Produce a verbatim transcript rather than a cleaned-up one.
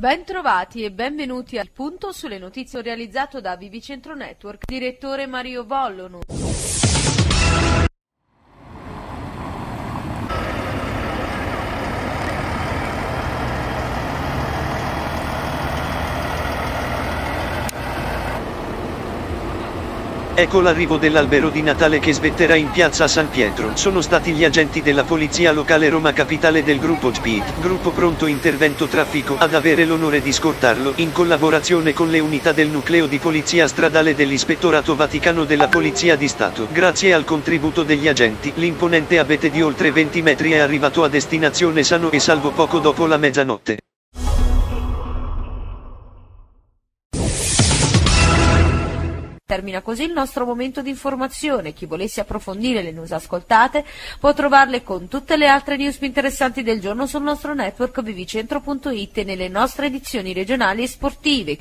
Bentrovati e benvenuti al punto sulle notizie realizzato da Vivicentro Network, direttore Mario Vollono. Ecco l'arrivo dell'albero di Natale che svetterà in piazza San Pietro. Sono stati gli agenti della polizia locale Roma Capitale del gruppo G P I T, gruppo pronto intervento traffico, ad avere l'onore di scortarlo, in collaborazione con le unità del nucleo di polizia stradale dell'Ispettorato Vaticano della Polizia di Stato. Grazie al contributo degli agenti, l'imponente abete di oltre venti metri è arrivato a destinazione sano e salvo poco dopo la mezzanotte. Termina così il nostro momento di informazione. Chi volesse approfondire le news ascoltate può trovarle con tutte le altre news più interessanti del giorno sul nostro network vivicentro punto it e nelle nostre edizioni regionali e sportive.